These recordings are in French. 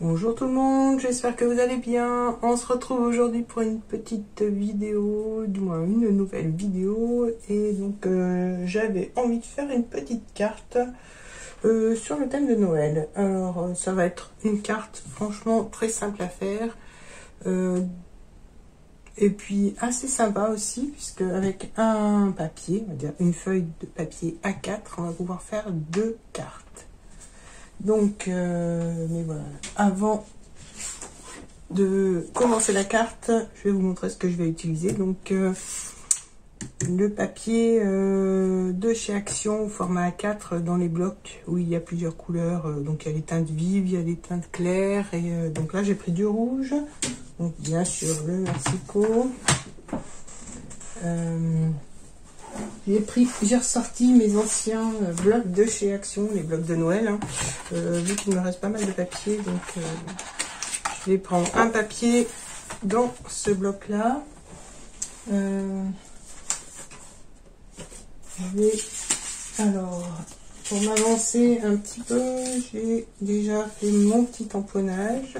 Bonjour tout le monde, j'espère que vous allez bien. On se retrouve aujourd'hui pour une petite vidéo, du moins une nouvelle vidéo. Et donc j'avais envie de faire une petite carte sur le thème de Noël. Alors ça va être une carte franchement très simple à faire. Et puis assez sympa aussi, puisque avec un papier, on va dire une feuille de papier A4, on va pouvoir faire deux cartes. Donc, mais voilà, avant de commencer la carte, je vais vous montrer ce que je vais utiliser. Donc, le papier de chez Action, format A4, dans les blocs où il y a plusieurs couleurs. Donc, il y a les teintes vives, il y a les teintes claires. Et donc là, j'ai pris du rouge. Donc, bien sûr, le massicot. J'ai ressorti mes anciens blocs de chez Action, les blocs de Noël, hein. Vu qu'il me reste pas mal de papier, donc je vais prendre un papier dans ce bloc-là. Alors, pour m'avancer un petit peu, j'ai déjà fait mon petit tamponnage.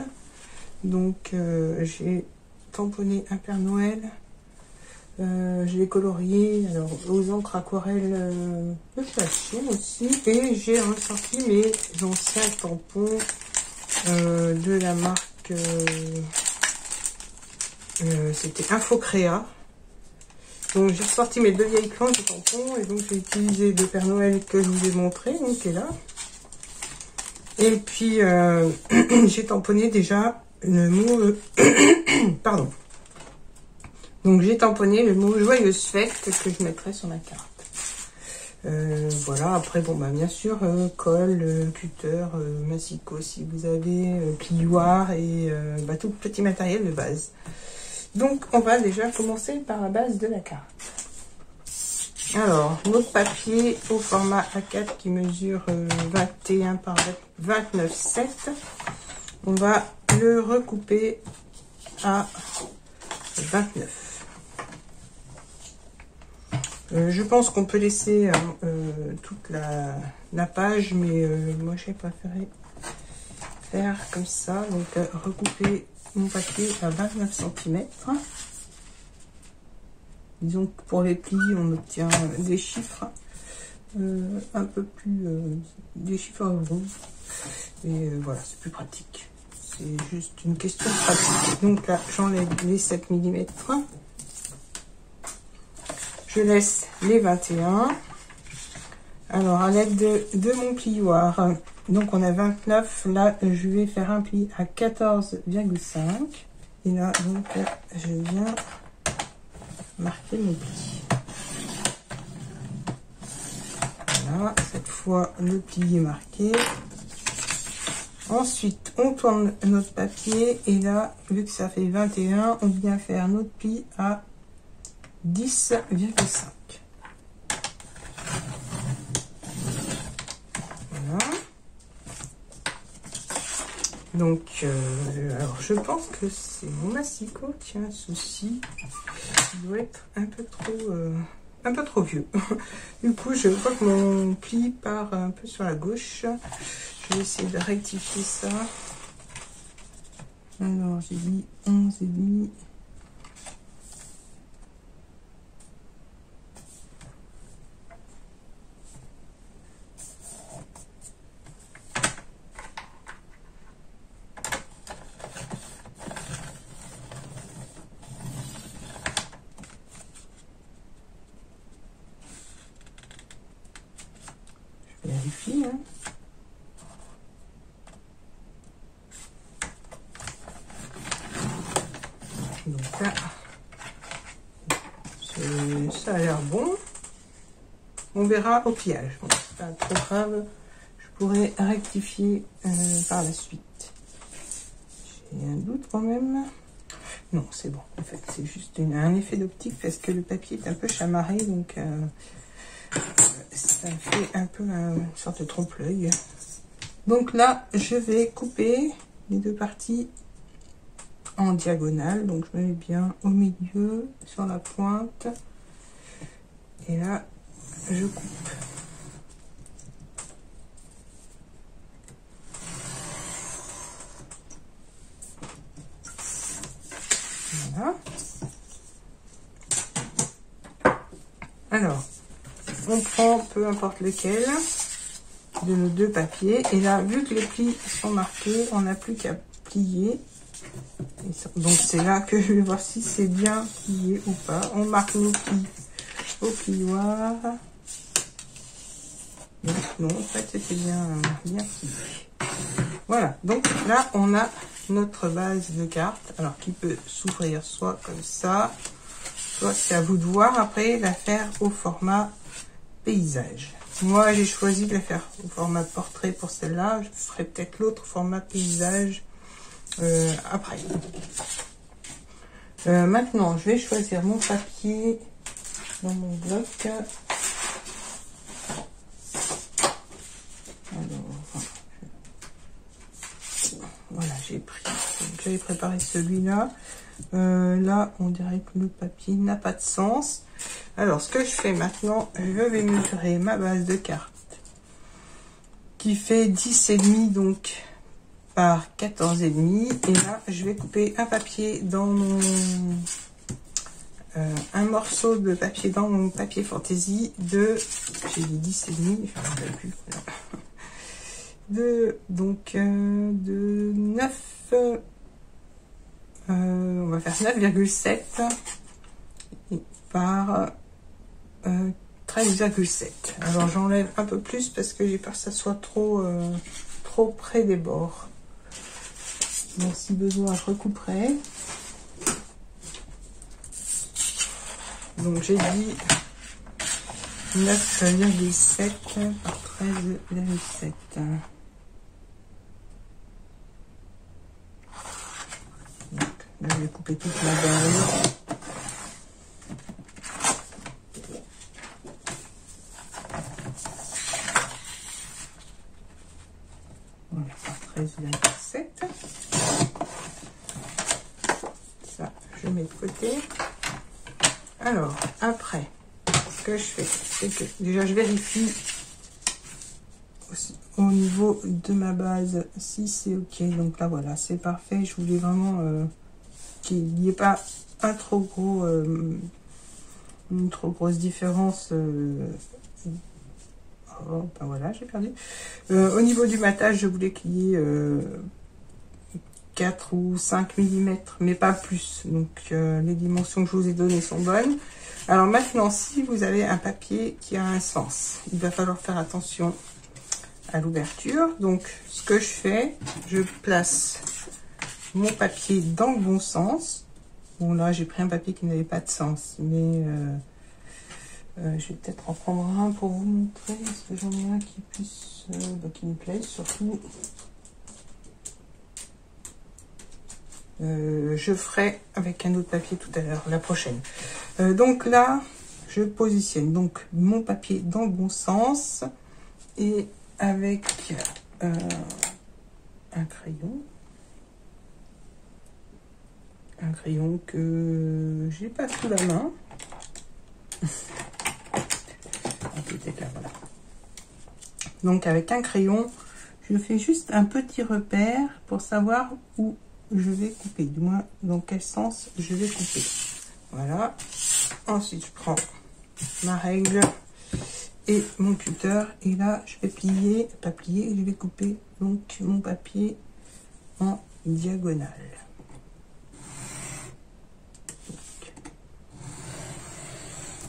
Donc, j'ai tamponné un Père Noël. Je l'ai colorié alors, aux encres aquarelles de Passion aussi. Et j'ai ressorti mes anciens tampons de la marque, c'était InfoCréa. Donc j'ai ressorti mes deux vieilles planches de tampons et donc j'ai utilisé le Père Noël que je vous ai montré, donc qui est là. Et puis j'ai tamponné déjà le mot... Pardon. Donc j'ai tamponné le mot joyeuse fête que je mettrai sur ma carte. Voilà, après bon bah bien sûr colle, cutter, massicot si vous avez, plioir et bah, tout petit matériel de base. Donc on va déjà commencer par la base de la carte. Alors notre papier au format A4 qui mesure 21 par 29,7. On va le recouper à 29. Je pense qu'on peut laisser toute la page, mais moi j'ai préféré faire comme ça, donc recouper mon papier à 29 cm. Disons que pour les plis, on obtient des chiffres un peu plus, des chiffres ronds, et voilà, c'est plus pratique. C'est juste une question pratique. Donc là, j'enlève les 7 mm. Je laisse les 21. Alors, à l'aide de mon plioir, donc on a 29. Là, je vais faire un pli à 14,5. Et là, donc, je viens marquer mon pli. Voilà, cette fois, le pli est marqué. Ensuite, on tourne notre papier. Et là, vu que ça fait 21, on vient faire notre pli à 10,5. Voilà. Donc, alors je pense que c'est mon massicot qui a un souci. Il doit être un peu trop vieux. Du coup, je vois que mon pli part un peu sur la gauche. Je vais essayer de rectifier ça. Alors, j'ai dit 11,5. Vérifie, hein. Donc là, ça a l'air bon. On verra au pliage. Bon, c'est pas trop grave. Je pourrais rectifier par la suite. J'ai un doute quand même. Non, c'est bon. En fait, c'est juste un effet d'optique parce que le papier est un peu chamarré. Donc... ça fait un peu une sorte de trompe-l'œil. Donc là, je vais couper les deux parties en diagonale. Donc je me mets bien au milieu, sur la pointe. Et là, je coupe. Voilà. Alors, on prend peu importe lequel de nos deux papiers. Et là, vu que les plis sont marqués, on n'a plus qu'à plier. Et ça, donc, c'est là que je vais voir si c'est bien plié ou pas. On marque nos plis au plioir. Donc, non, en fait, c'était bien plié. Voilà, donc là, on a notre base de cartes. Alors, qui peut s'ouvrir soit comme ça, soit c'est à vous de voir après la faire au format paysage. Moi, j'ai choisi de la faire au format portrait pour celle-là. Je ferai peut-être l'autre format paysage après. Maintenant, je vais choisir mon papier dans mon bloc. Alors, voilà, j'ai pris. J'avais préparé celui-là. Là, on dirait que le papier n'a pas de sens. Alors, ce que je fais maintenant, je vais mesurer ma base de cartes qui fait 10,5 donc par 14,5. Et là, je vais couper un papier dans mon... un morceau de papier dans mon papier fantaisie de... J'ai dit 10,5, je ne sais plus. De 9... on va faire 9,7 par 13,7. Alors j'enlève un peu plus parce que j'ai peur que ça soit trop près des bords. Donc si besoin, je recouperai. Donc j'ai dit 9,7 par 13,7. Là, je vais couper toute la barre. Voilà, par 13,7. Ça, je mets de côté. Alors, après, ce que je fais, c'est que déjà, je vérifie aussi au niveau de ma base si c'est OK. Donc là, voilà, c'est parfait. Je voulais vraiment... qu'il n'y ait pas un trop gros, une trop grosse différence. Oh, ben voilà, j'ai perdu. Au niveau du matage, je voulais qu'il y ait 4 ou 5 mm, mais pas plus. Donc, les dimensions que je vous ai données sont bonnes. Alors maintenant, si vous avez un papier qui a un sens, il va falloir faire attention à l'ouverture. Donc, ce que je fais, je place... mon papier dans le bon sens. Bon, là j'ai pris un papier qui n'avait pas de sens, mais je vais peut-être en prendre un pour vous montrer, parce que j'en ai un qui puisse qui me plaise surtout. Je ferai avec un autre papier tout à l'heure, la prochaine. Donc là je positionne donc mon papier dans le bon sens et avec un crayon que j'ai pas sous la main. Peut-être là, voilà. Donc avec un crayon, je fais juste un petit repère pour savoir où je vais couper, du moins dans quel sens je vais couper. Voilà. Ensuite, je prends ma règle et mon cutter et là, je vais plier, pas plier, je vais couper donc mon papier en diagonale.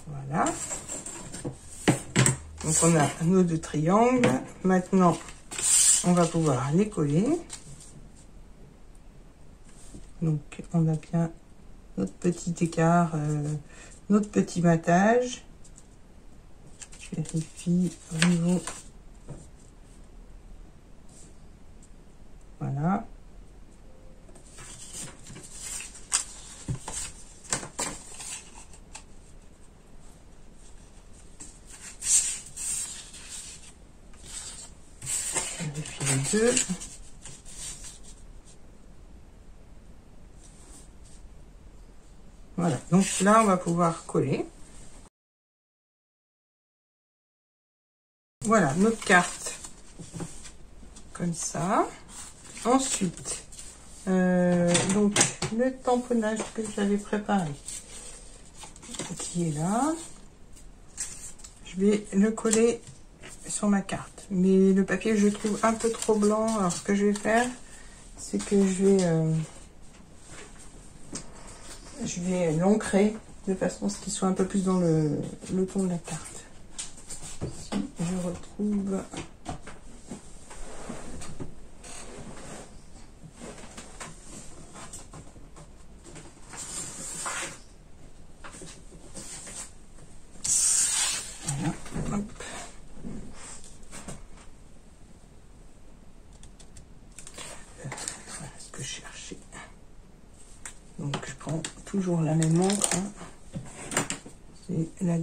Voilà. Donc on a nos deux triangles. Maintenant, on va pouvoir les coller. Donc on a bien notre petit écart, notre petit matage. Je vérifie au niveau. Voilà. Deux. Voilà, donc là on va pouvoir coller. Voilà notre carte comme ça. Ensuite donc le tamponnage que j'avais préparé qui est là. Je vais le coller sur ma carte, mais le papier je trouve un peu trop blanc. Alors ce que je vais faire, c'est que je vais l'ancrer de façon à ce qu'il soit un peu plus dans le ton de la carte. Si je retrouve,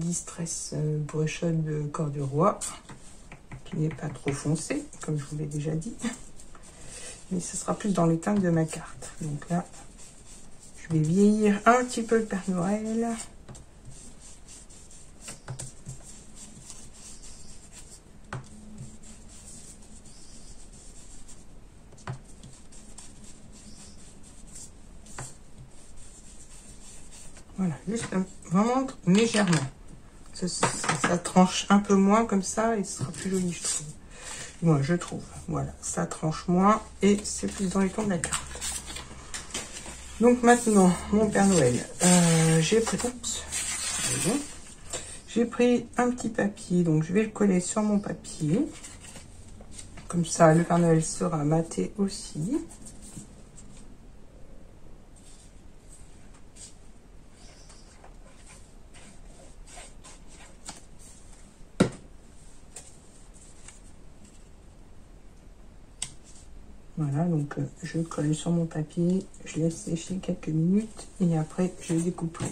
distress brushonne de Corduroy, qui n'est pas trop foncé comme je vous l'ai déjà dit, mais ce sera plus dans les teintes de ma carte. Donc là je vais vieillir un petit peu le Père Noël. Voilà, juste vraiment légèrement. Ça tranche un peu moins comme ça et ce sera plus joli, je trouve. Moi, je trouve. Voilà, ça tranche moins et c'est plus dans les tons de la carte. Donc maintenant, mon Père Noël, j'ai pris un petit papier, donc je vais le coller sur mon papier. Comme ça, le Père Noël sera maté aussi. Voilà, donc je colle sur mon papier, je laisse sécher quelques minutes et après je découperai.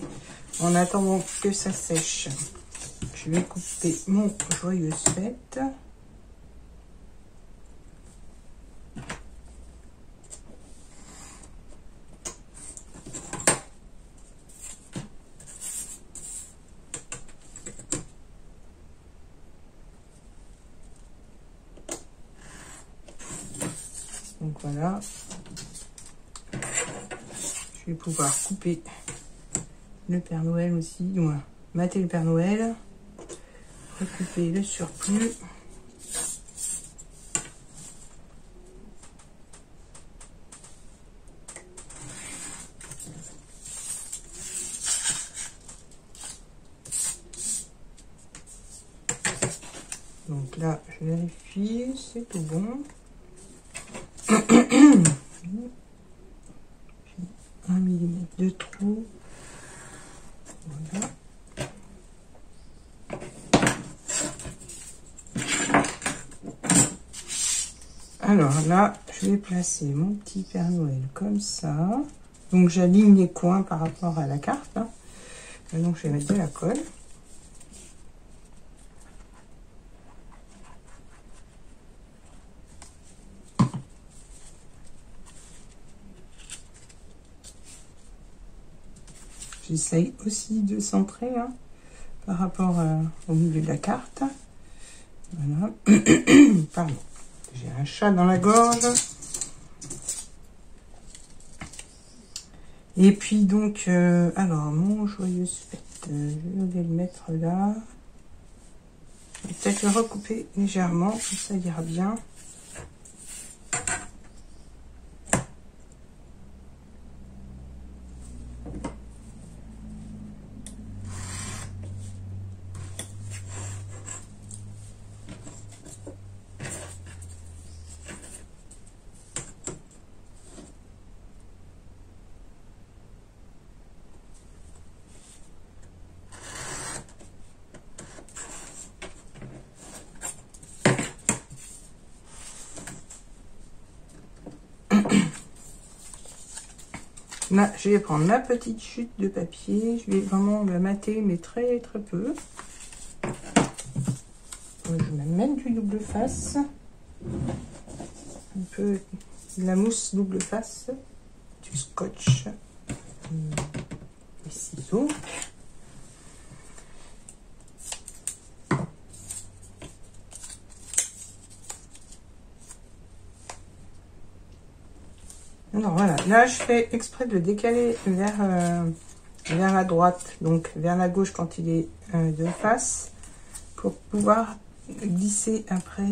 En attendant que ça sèche, je vais couper mon joyeuse fête. Donc voilà, je vais pouvoir couper le Père Noël aussi, ou mater le Père Noël, recouper le surplus. Donc là, je vérifie, c'est tout bon. Un millimètre de trou, voilà. Alors là je vais placer mon petit Père Noël comme ça, donc j'aligne les coins par rapport à la carte, hein. Donc je vais mettre de la colle. J'essaye aussi de centrer, hein, par rapport au milieu de la carte. Voilà. Pardon, j'ai un chat dans la gorge. Et puis donc, alors mon joyeuse fête, je vais le mettre là. Je vais peut-être le recouper légèrement, comme ça ira bien. Là, je vais prendre ma petite chute de papier, je vais vraiment la mater, mais très très peu. Je vais mettre du double face, un peu de la mousse double face, du scotch, des ciseaux. Alors voilà, là je fais exprès de le décaler vers la droite, donc vers la gauche quand il est de face, pour pouvoir glisser après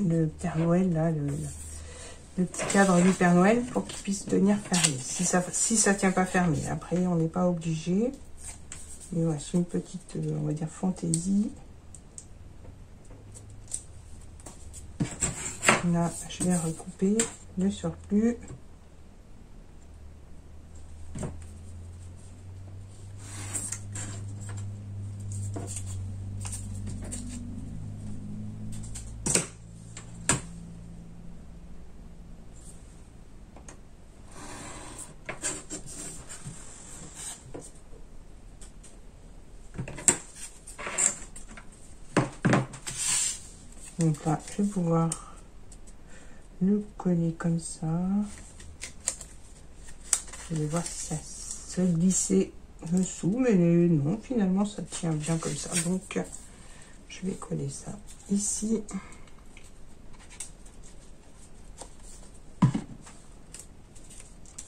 le Père Noël, là, le petit cadre du Père Noël, pour qu'il puisse tenir fermé. Si ça tient pas fermé, après on n'est pas obligé. Mais voilà, c'est une petite, on va dire, fantaisie. Là, je vais recouper le surplus. Donc là, je vais pouvoir le coller comme ça. Je vais voir si ça se glissait dessous, mais non, finalement ça tient bien comme ça. Donc je vais coller ça ici.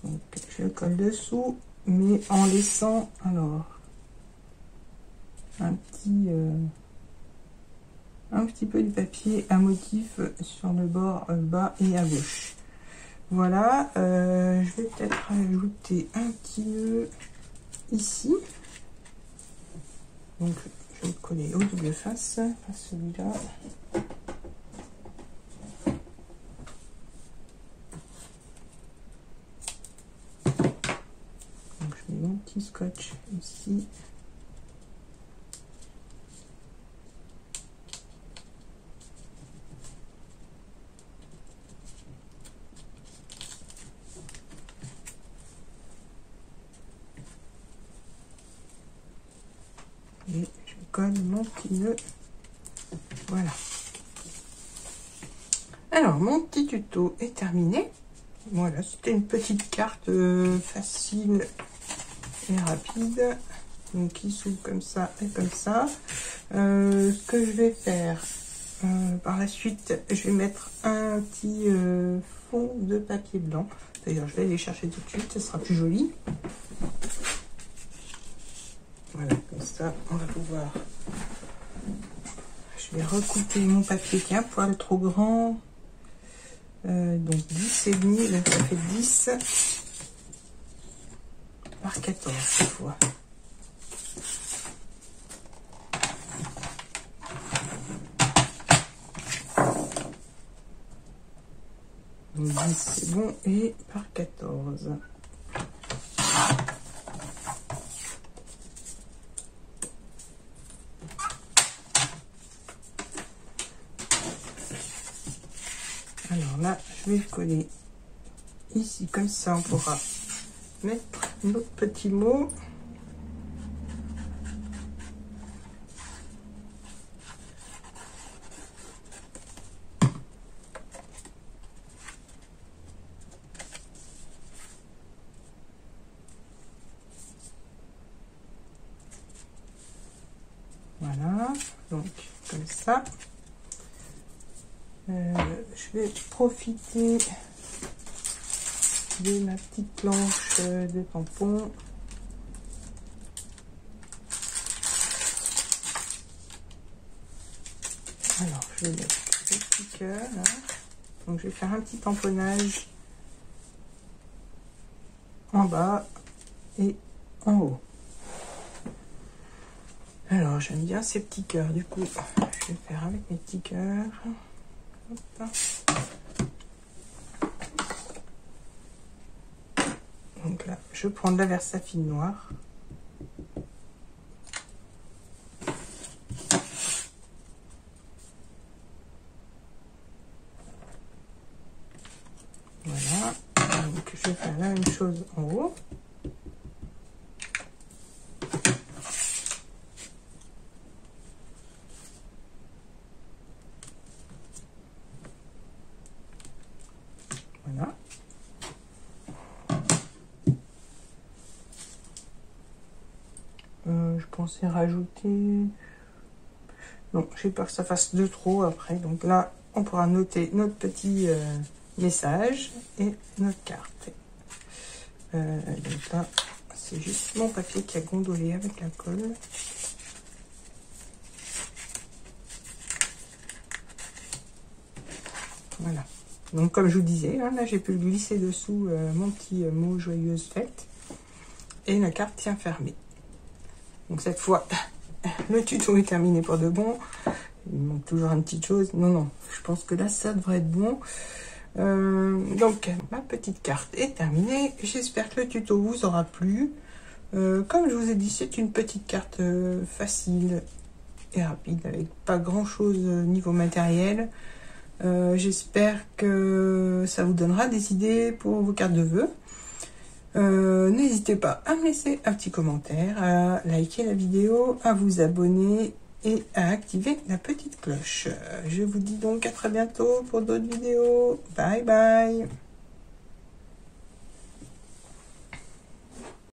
Donc je le colle dessous, mais en laissant alors un petit peu de papier à motif sur le bord bas et à gauche. Voilà, je vais peut-être rajouter un petit nœud ici. Donc je vais le coller au double face, pas celui-là. Donc je mets mon petit scotch ici. Voilà. Alors mon petit tuto est terminé. Voilà, c'était une petite carte facile et rapide, donc qui s'ouvre comme ça et comme ça. Ce que je vais faire par la suite, je vais mettre un petit fond de papier blanc. D'ailleurs, je vais aller chercher tout de suite, ce sera plus joli. Voilà, comme ça, on va pouvoir. Je vais recouper mon papier qui est un poil trop grand. Donc 10,5, là ça fait 10 par 14 cette fois. Donc 10 c'est bon et par 14. Là, je vais le coller ici, comme ça on pourra mettre notre petit mot. Voilà, donc comme ça. Je vais profiter de ma petite planche de tampon. Alors, je vais mettre le petit cœur là. Donc, je vais faire un petit tamponnage en bas et en haut. Alors, j'aime bien ces petits cœurs. Du coup, je vais faire avec mes petits cœurs. Hop. Donc là, je prends de la versafine noire. Voilà. Donc je vais faire la même chose en haut. C'est rajouté, non, j'ai peur que ça fasse de trop après. Donc là on pourra noter notre petit message et notre carte. Donc là, c'est juste mon papier qui a gondolé avec la colle. Voilà. Donc comme je vous disais, hein, là j'ai pu glisser dessous mon petit mot joyeuse fête et la carte tient fermée. Donc cette fois, le tuto est terminé pour de bon. Il manque toujours une petite chose. Non, non, je pense que là ça devrait être bon. Donc ma petite carte est terminée. J'espère que le tuto vous aura plu. Comme je vous ai dit, c'est une petite carte facile et rapide avec pas grand chose niveau matériel. J'espère que ça vous donnera des idées pour vos cartes de vœux. N'hésitez pas à me laisser un petit commentaire, à liker la vidéo, à vous abonner et à activer la petite cloche. Je vous dis donc à très bientôt pour d'autres vidéos. Bye bye.